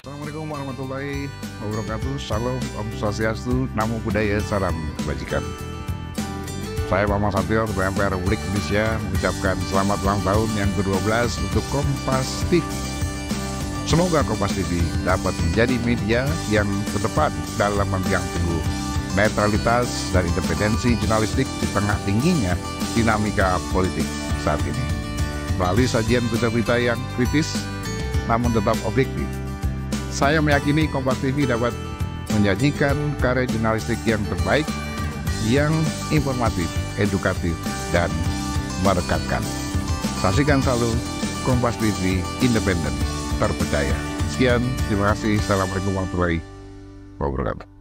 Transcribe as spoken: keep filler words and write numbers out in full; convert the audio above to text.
Assalamualaikum warahmatullahi wabarakatuh. Salam, Om Swastiastu, Namo Buddhaya, Salam Kebajikan. Saya Paman Satyor, B M P Roblik Indonesia, mengucapkan selamat ulang tahun yang ke dua belas untuk Kompas T V. Semoga Kompas T V dapat menjadi media yang terdepan dalam membiang teguh netralitas dan independensi jurnalistik di tengah tingginya dinamika politik saat ini. Melalui sajian berita-berita yang kritis, namun tetap objektif, saya meyakini Kompas T V dapat menyajikan karya jurnalistik yang terbaik, yang informatif, edukatif, dan merekatkan. Saksikan selalu Kompas T V independen, terpercaya. Sekian, terima kasih. Assalamualaikum warahmatullahi wabarakatuh.